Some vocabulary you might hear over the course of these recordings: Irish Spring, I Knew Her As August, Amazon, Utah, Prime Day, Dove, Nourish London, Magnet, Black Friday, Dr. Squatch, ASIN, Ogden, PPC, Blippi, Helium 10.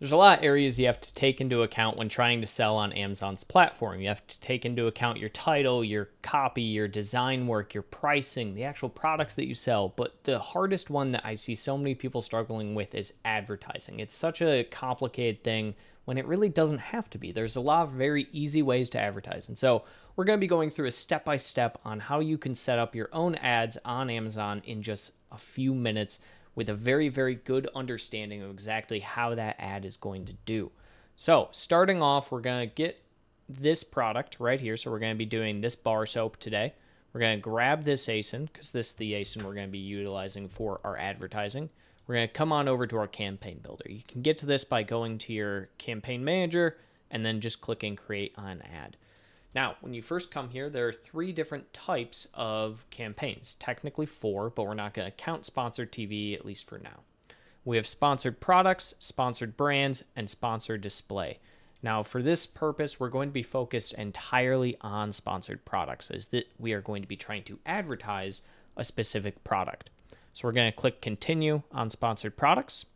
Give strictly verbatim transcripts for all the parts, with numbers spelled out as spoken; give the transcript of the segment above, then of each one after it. There's a lot of areas you have to take into account when trying to sell on Amazon's platform. You have to take into account your title, your copy, your design work, your pricing, the actual products that you sell. But the hardest one that I see so many people struggling with is advertising. It's such a complicated thing when it really doesn't have to be. There's a lot of very easy ways to advertise. And so we're going to be going through a step-by-step on how you can set up your own ads on Amazon in just a few minutes, with a very, very good understanding of exactly how that ad is going to do. So starting off, we're going to get this product right here. So we're going to be doing this bar soap today. We're going to grab this ASIN because this is the ASIN we're going to be utilizing for our advertising. We're going to come on over to our campaign builder. You can get to this by going to your campaign manager and then just clicking create on ad. Now, when you first come here, there are three different types of campaigns, technically four, but we're not going to count sponsored T V, at least for now. We have sponsored products, sponsored brands, and sponsored display. Now, for this purpose, we're going to be focused entirely on sponsored products, as that we are going to be trying to advertise a specific product. So we're going to click continue on sponsored products,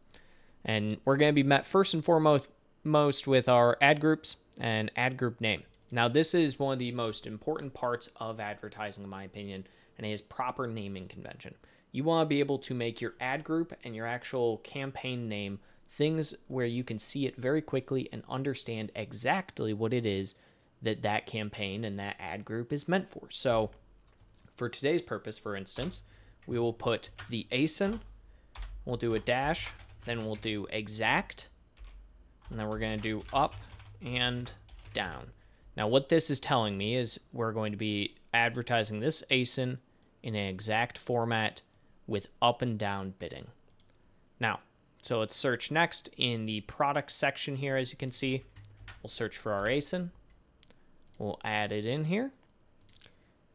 and we're going to be met first and foremost most with our ad groups and ad group name. Now, this is one of the most important parts of advertising, in my opinion, and it is proper naming convention. You want to be able to make your ad group and your actual campaign name things where you can see it very quickly and understand exactly what it is that that campaign and that ad group is meant for. So for today's purpose, for instance, we will put the ASIN, we'll do a dash, then we'll do exact, and then we're going to do up and down. Now, what this is telling me is we're going to be advertising this ASIN in an exact format with up and down bidding. Now, so let's search next in the product section here, as you can see. We'll search for our ASIN. We'll add it in here.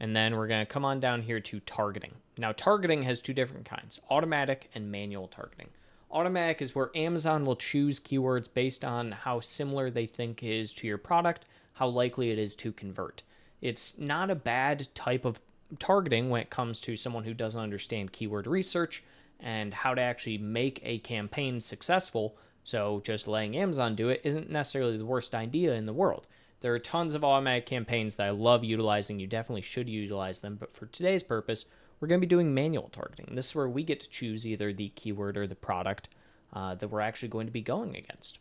And then we're going to come on down here to targeting. Now, targeting has two different kinds, automatic and manual targeting. Automatic is where Amazon will choose keywords based on how similar they think is to your product, how likely it is to convert. It's not a bad type of targeting when it comes to someone who doesn't understand keyword research and how to actually make a campaign successful. So just letting Amazon do it isn't necessarily the worst idea in the world. There are tons of automatic campaigns that I love utilizing. You definitely should utilize them. But for today's purpose, we're going to be doing manual targeting. This is where we get to choose either the keyword or the product uh, that we're actually going to be going against.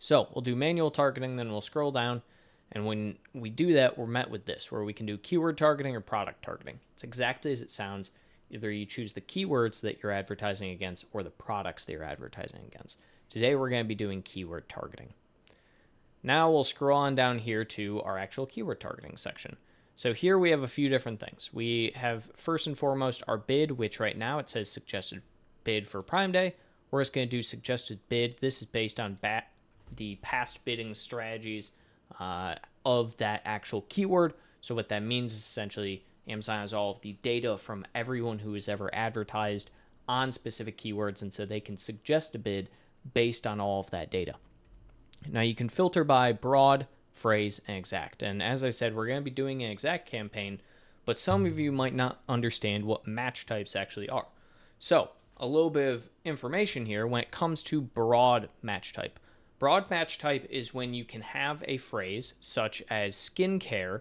So we'll do manual targeting, then we'll scroll down. And when we do that, we're met with this, where we can do keyword targeting or product targeting. It's exactly as it sounds. Either you choose the keywords that you're advertising against or the products that you're advertising against. Today, we're going to be doing keyword targeting. Now we'll scroll on down here to our actual keyword targeting section. So here we have a few different things. We have first and foremost our bid, which right now it says suggested bid for Prime Day. We're just going to do suggested bid. This is based on bat. the past bidding strategies uh, of that actual keyword. So what that means is essentially Amazon has all of the data from everyone who has ever advertised on specific keywords, and so they can suggest a bid based on all of that data. Now you can filter by broad, phrase, and exact. And as I said, we're going to be doing an exact campaign, but some of you might not understand what match types actually are. So a little bit of information here when it comes to broad match type. Broad match type is when you can have a phrase such as skincare,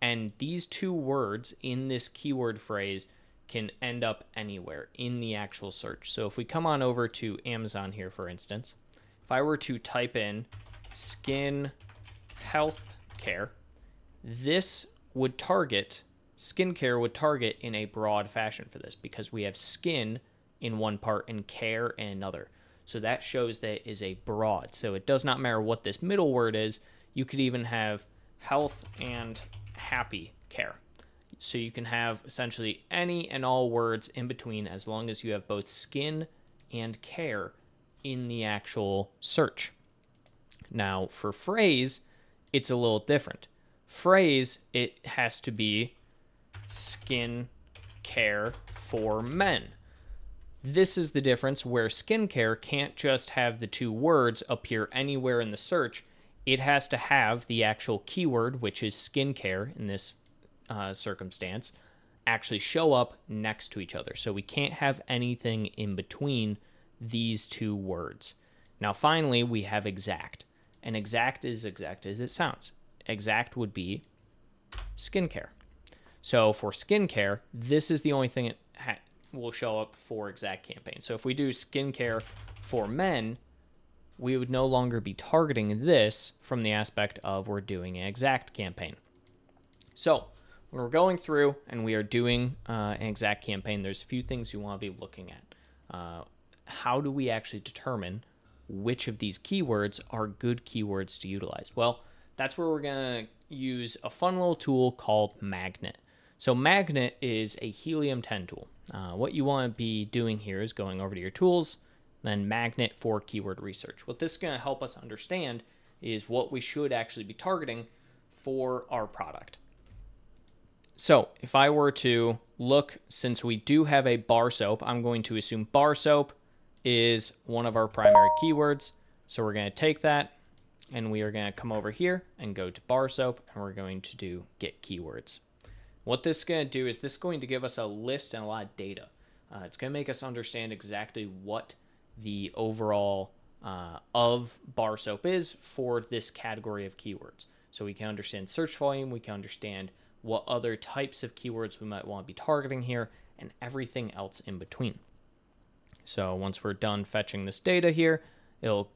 and these two words in this keyword phrase can end up anywhere in the actual search. So if we come on over to Amazon here, for instance, if I were to type in skin health care, this would target, skincare would target in a broad fashion for this because we have skin in one part and care in another. So that shows that it is a broad. So it does not matter what this middle word is. You could even have health and happy care. So you can have essentially any and all words in between as long as you have both skin and care in the actual search. Now for phrase, it's a little different. Phrase, it has to be skin care for men. This is the difference where skincare can't just have the two words appear anywhere in the search. It has to have the actual keyword, which is skincare in this uh, circumstance, actually show up next to each other. So we can't have anything in between these two words. Now, finally, we have exact. And exact is exact as it sounds. Exact would be skincare. So for skincare, this is the only thing that ha will show up for exact campaign. So if we do skincare for men, we would no longer be targeting this from the aspect of we're doing an exact campaign. So when we're going through and we are doing uh, an exact campaign, there's a few things you want to be looking at. Uh, how do we actually determine which of these keywords are good keywords to utilize? Well, that's where we're going to use a fun little tool called Magnet. So Magnet is a Helium ten tool. Uh, what you want to be doing here is going over to your tools, then Magnet for keyword research. What this is going to help us understand is what we should actually be targeting for our product. So if I were to look, since we do have a bar soap, I'm going to assume bar soap is one of our primary keywords. So we're going to take that and we are going to come over here and go to bar soap, and we're going to do get keywords. What this is going to do is this is going to give us a list and a lot of data. Uh, it's going to make us understand exactly what the overall uh, of bar soap is for this category of keywords. So we can understand search volume, we can understand what other types of keywords we might want to be targeting here, and everything else in between. So once we're done fetching this data here, it'll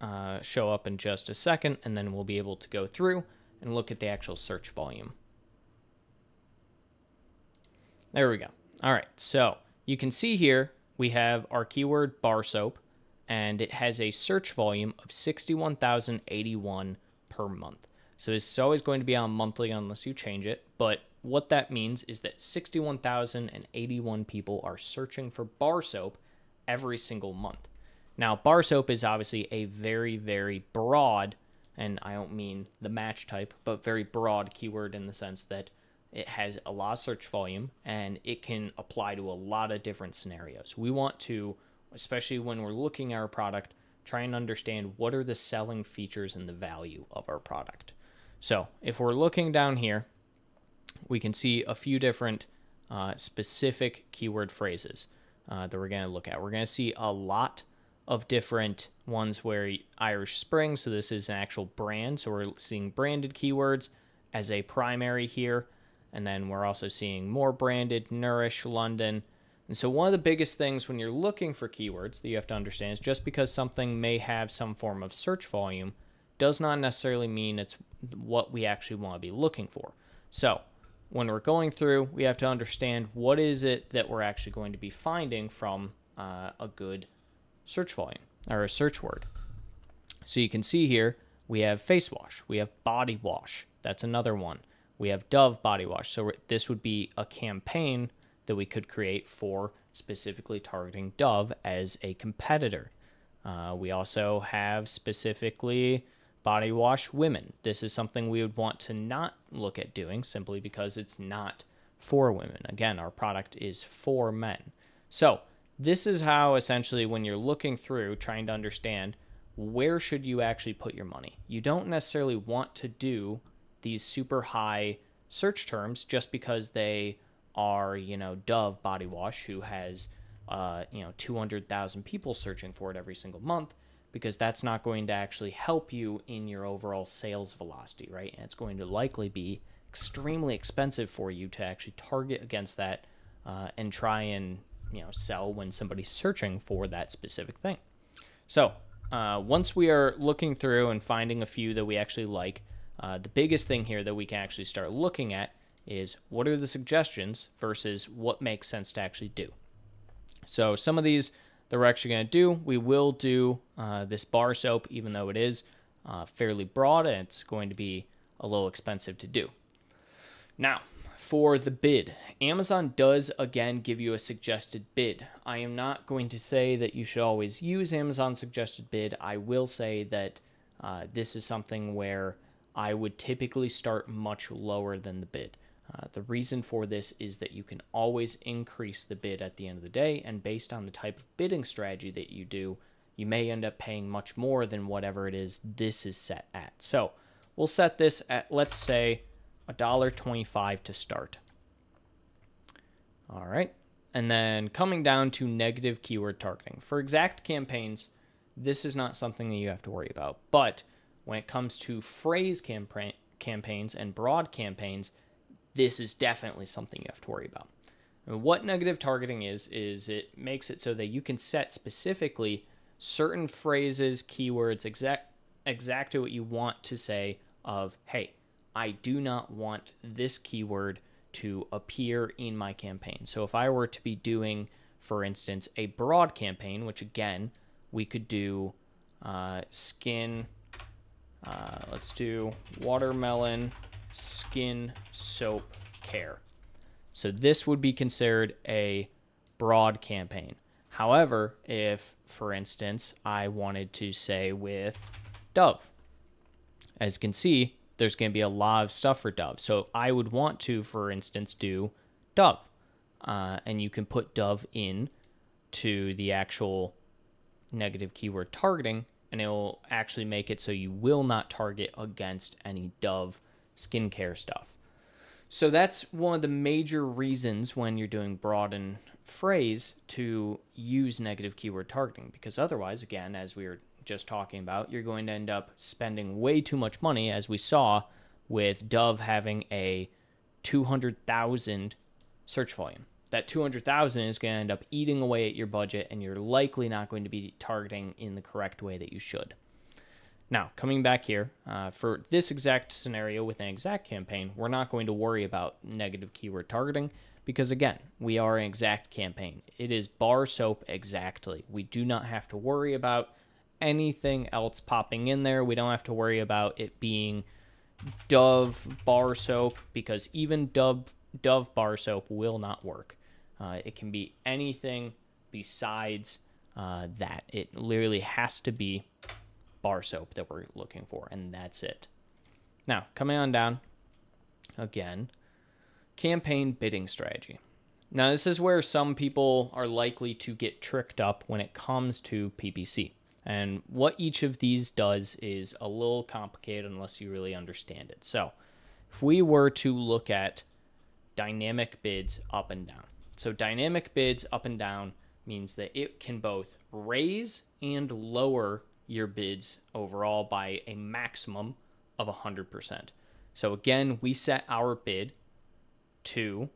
uh, show up in just a second, and then we'll be able to go through and look at the actual search volume. There we go. All right, so you can see here we have our keyword bar soap, and it has a search volume of sixty-one thousand eighty-one per month. So this is always going to be on monthly unless you change it, but what that means is that sixty-one thousand eighty-one people are searching for bar soap every single month. Now, bar soap is obviously a very, very broad, and I don't mean the match type, but very broad keyword in the sense that it has a lot of search volume and it can apply to a lot of different scenarios. We want to, especially when we're looking at our product, try and understand what are the selling features and the value of our product. So if we're looking down here, we can see a few different uh, specific keyword phrases uh, that we're going to look at. We're going to see a lot of different ones where Irish Spring, so this is an actual brand, so we're seeing branded keywords as a primary here, and then we're also seeing more branded, Nourish, London. And so one of the biggest things when you're looking for keywords that you have to understand is just because something may have some form of search volume does not necessarily mean it's what we actually want to be looking for. So when we're going through, we have to understand what is it that we're actually going to be finding from uh, a good search volume or a search word. So you can see here, we have face wash, we have body wash. That's another one. We have Dove body wash. So this would be a campaign that we could create for specifically targeting Dove as a competitor. Uh, we also have specifically body wash women. This is something we would want to not look at doing simply because it's not for women. Again, our product is for men. So this is how essentially when you're looking through trying to understand where should you actually put your money. You don't necessarily want to do these super high search terms just because they are, you know, Dove body wash who has, uh, you know, two hundred thousand people searching for it every single month, because that's not going to actually help you in your overall sales velocity, right? And it's going to likely be extremely expensive for you to actually target against that uh, and try and, you know, sell when somebody's searching for that specific thing. So uh, once we are looking through and finding a few that we actually like, uh, the biggest thing here that we can actually start looking at is what are the suggestions versus what makes sense to actually do. So some of these that we're actually going to do, we will do uh, this bar soap, even though it is uh, fairly broad and it's going to be a little expensive to do. Now, for the bid, Amazon does again give you a suggested bid. I am not going to say that you should always use Amazon's suggested bid. I will say that uh, this is something where I would typically start much lower than the bid. Uh, the reason for this is that you can always increase the bid at the end of the day, and based on the type of bidding strategy that you do, you may end up paying much more than whatever it is this is set at. So we'll set this at, let's say, one dollar twenty-five to start. All right, and then coming down to negative keyword targeting. For exact campaigns, this is not something that you have to worry about. But when it comes to phrase campaign campaigns and broad campaigns, this is definitely something you have to worry about. And what negative targeting is, is it makes it so that you can set specifically certain phrases, keywords, exact, exactly what you want to say of, hey, I do not want this keyword to appear in my campaign. So if I were to be doing, for instance, a broad campaign, which again, we could do uh, skin, uh, let's do watermelon skin soap care. So this would be considered a broad campaign. However, if, for instance, I wanted to say with Dove, as you can see, there's going to be a lot of stuff for Dove. So I would want to, for instance, do Dove. Uh, and you can put Dove in to the actual negative keyword targeting, and it will actually make it so you will not target against any Dove skincare stuff. So that's one of the major reasons when you're doing broad and phrase to use negative keyword targeting, because otherwise, again, as we were just talking about, you're going to end up spending way too much money, as we saw with Dove having a two hundred thousand search volume. That two hundred thousand is going to end up eating away at your budget, and you're likely not going to be targeting in the correct way that you should. Now, coming back here, uh, for this exact scenario with an exact campaign, we're not going to worry about negative keyword targeting because, again, we are an exact campaign. It is bar soap exactly. We do not have to worry about anything else popping in there. We don't have to worry about it being Dove bar soap, because even Dove Dove bar soap will not work. Uh, it can be anything besides uh, that. It literally has to be bar soap that we're looking for, and that's it. Now, coming on down again, campaign bidding strategy. Now, this is where some people are likely to get tricked up when it comes to P P C. And what each of these does is a little complicated unless you really understand it. So if we were to look at dynamic bids up and down. So dynamic bids up and down means that it can both raise and lower your bids overall by a maximum of one hundred percent. So again, we set our bid to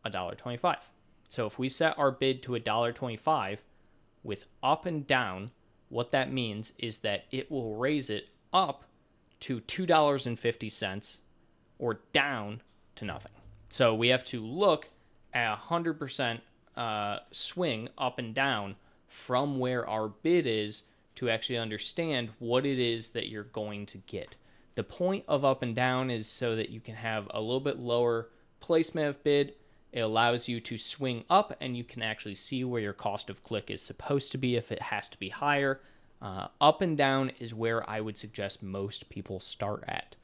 one dollar twenty-five. So if we set our bid to one dollar twenty-five with up and down, what that means is that it will raise it up to two dollars and fifty cents or down to nothing. So we have to look at a one hundred percent uh, swing up and down from where our bid is to actually understand what it is that you're going to get. The point of up and down is so that you can have a little bit lower placement of bid. It allows you to swing up, and you can actually see where your cost of click is supposed to be if it has to be higher. Uh, up and down is where I would suggest most people start at.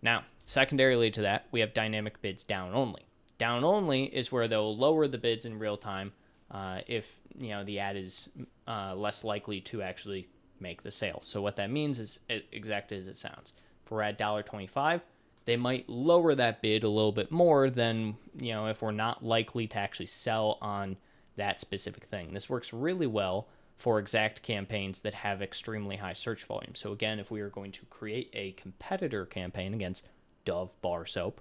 Now, secondarily to that, we have dynamic bids down only. Down only is where they'll lower the bids in real time uh, if you know the ad is uh, less likely to actually make the sale. So what that means is exactly as it sounds. If we're at one dollar twenty-five, they might lower that bid a little bit more than, you know, if we're not likely to actually sell on that specific thing. This works really well for exact campaigns that have extremely high search volume. So again, if we are going to create a competitor campaign against Dove bar soap,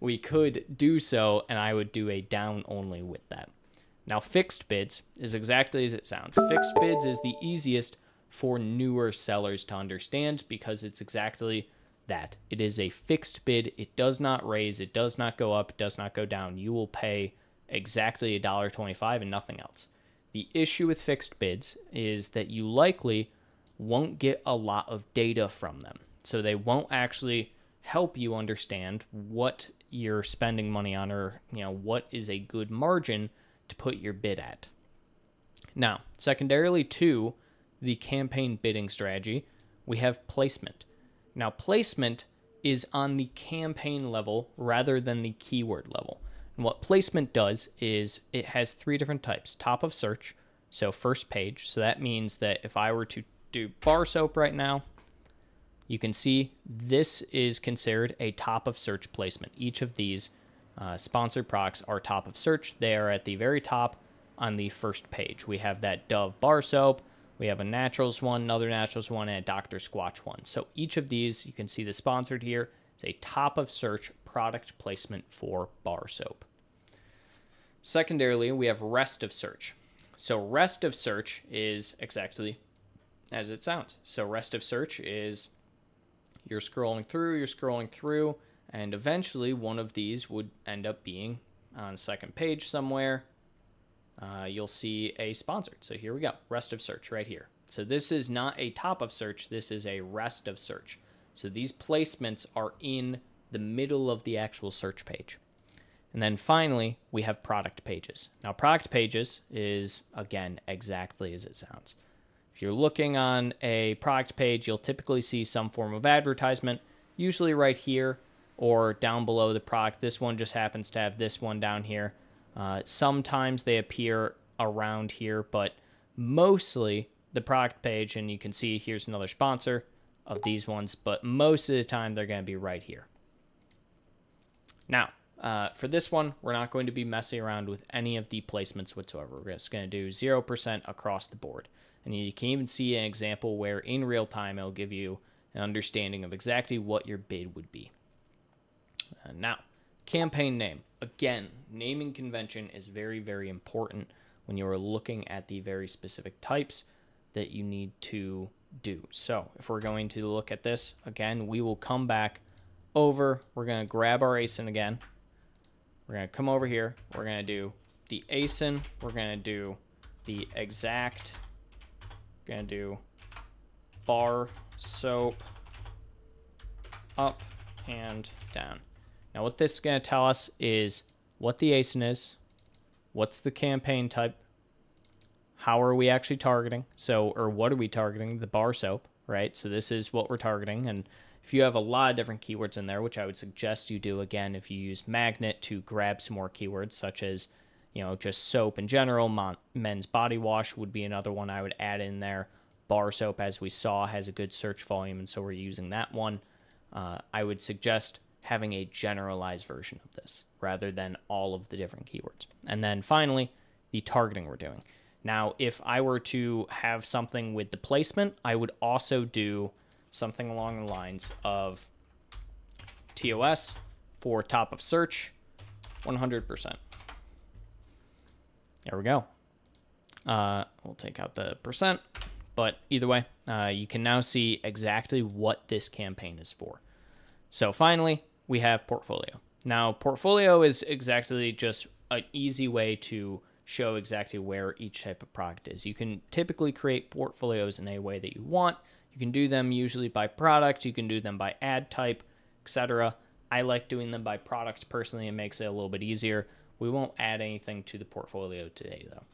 we could do so, and I would do a down only with that. Now, fixed bids is exactly as it sounds. Fixed bids is the easiest for newer sellers to understand because it's exactly that. It is a fixed bid. It does not raise, it does not go up, it does not go down. You will pay exactly one dollar twenty-five and nothing else. The issue with fixed bids is that you likely won't get a lot of data from them. So they won't actually help you understand what you're spending money on, or, you know, what is a good margin to put your bid at. Now, secondarily to the campaign bidding strategy, we have placement. Now, placement is on the campaign level rather than the keyword level. And what placement does is it has three different types. Top of search, so first page. So that means that if I were to do bar soap right now, you can see this is considered a top of search placement. Each of these uh, sponsored products are top of search. They are at the very top on the first page. We have that Dove bar soap. We have a Naturals one, another Naturals one, and a Doctor Squatch one. So each of these, you can see the sponsored here. It's a top of search product placement for bar soap. Secondarily, we have rest of search. So rest of search is exactly as it sounds. So rest of search is you're scrolling through, you're scrolling through, and eventually one of these would end up being on the second page somewhere. Uh, you'll see a sponsored. So here we go, rest of search right here. So this is not a top of search, this is a rest of search. So these placements are in the middle of the actual search page. And then finally, we have product pages. Now product pages is, again, exactly as it sounds. If you're looking on a product page, you'll typically see some form of advertisement, usually right here or down below the product. This one just happens to have this one down here. Uh, sometimes they appear around here, but mostly the product page, and you can see here's another sponsor of these ones, but most of the time they're going to be right here. Now, uh, for this one, we're not going to be messing around with any of the placements whatsoever. We're just going to do zero percent across the board. And you can even see an example where in real time, it'll give you an understanding of exactly what your bid would be. Uh, now, campaign name. Again, naming convention is very, very important when you are looking at the very specific types that you need to do. So if we're going to look at this, again, we will come back over. We're going to grab our A S I N again. We're going to come over here. We're going to do the A S I N. We're going to do the exact. We're going to do bar soap up and down. Now what this is going to tell us is what the A S I N is, what's the campaign type, how are we actually targeting, so, or what are we targeting, the bar soap, right? So this is what we're targeting, and if you have a lot of different keywords in there, which I would suggest you do, again, if you use Magnet to grab some more keywords, such as, you know, just soap in general, men's body wash would be another one I would add in there. Bar soap, as we saw, has a good search volume, and so we're using that one. Uh, I would suggest having a generalized version of this rather than all of the different keywords. And then finally, the targeting we're doing. Now, if I were to have something with the placement, I would also do something along the lines of T O S for top of search, one hundred percent. There we go. Uh, we'll take out the percent, but either way, uh, you can now see exactly what this campaign is for. So finally, we have portfolio. Now, portfolio is exactly just an easy way to show exactly where each type of product is. You can typically create portfolios in a way that you want. You can do them usually by product. You can do them by ad type, et cetera. I like doing them by product personally. It makes it a little bit easier. We won't add anything to the portfolio today, though.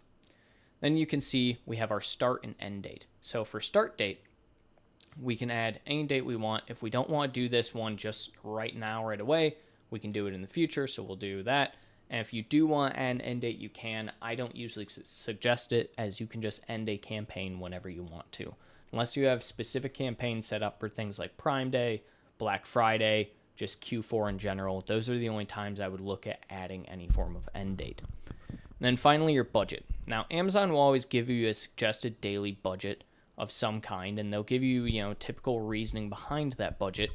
Then you can see we have our start and end date. So for start date, we can add any date we want. If we don't want to do this one just right now, right away, we can do it in the future. So we'll do that. And if you do want to add an end date, you can. I don't usually suggest it, as you can just end a campaign whenever you want to. Unless you have specific campaigns set up for things like Prime Day, Black Friday, just Q four in general. Those are the only times I would look at adding any form of end date. And then finally, your budget. Now, Amazon will always give you a suggested daily budget of some kind, and they'll give you, you know, typical reasoning behind that budget.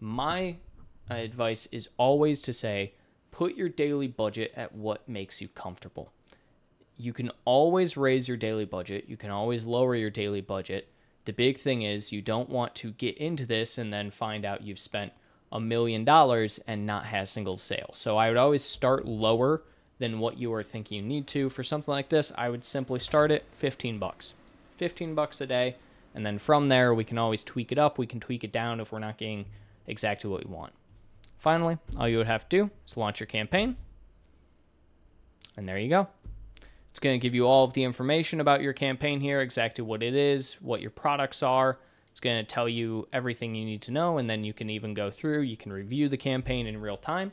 My advice is always to say, put your daily budget at what makes you comfortable. You can always raise your daily budget. You can always lower your daily budget. The big thing is you don't want to get into this and then find out you've spent a million dollars and not had a single sale. So I would always start lower than what you are thinking you need to. For something like this, I would simply start at fifteen bucks. fifteen bucks a day, and then from there we can always tweak it up, we can tweak it down if we're not getting exactly what we want. Finally, all you would have to do is launch your campaign, and there you go. It's going to give you all of the information about your campaign here, exactly what it is, what your products are. It's going to tell you everything you need to know, and then you can even go through, you can review the campaign in real time,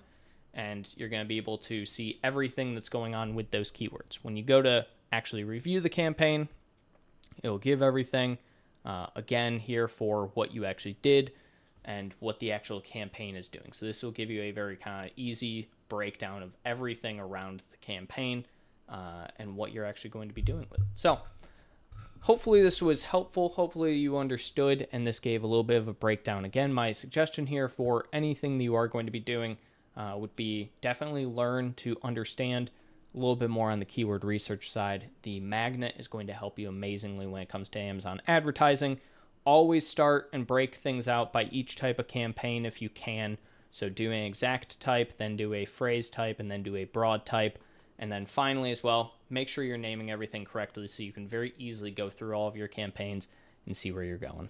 and you're going to be able to see everything that's going on with those keywords. When you go to actually review the campaign, it will give everything, uh, again, here for what you actually did and what the actual campaign is doing. So this will give you a very kind of easy breakdown of everything around the campaign uh, and what you're actually going to be doing with it. So Hopefully this was helpful. Hopefully you understood, and this gave a little bit of a breakdown. Again, my suggestion here for anything that you are going to be doing uh, would be definitely learn to understand a little bit more on the keyword research side. The Magnet is going to help you amazingly when it comes to Amazon advertising. Always start and break things out by each type of campaign if you can. So do an exact type, then do a phrase type, and then do a broad type. And then finally as well, make sure you're naming everything correctly so you can very easily go through all of your campaigns and see where you're going.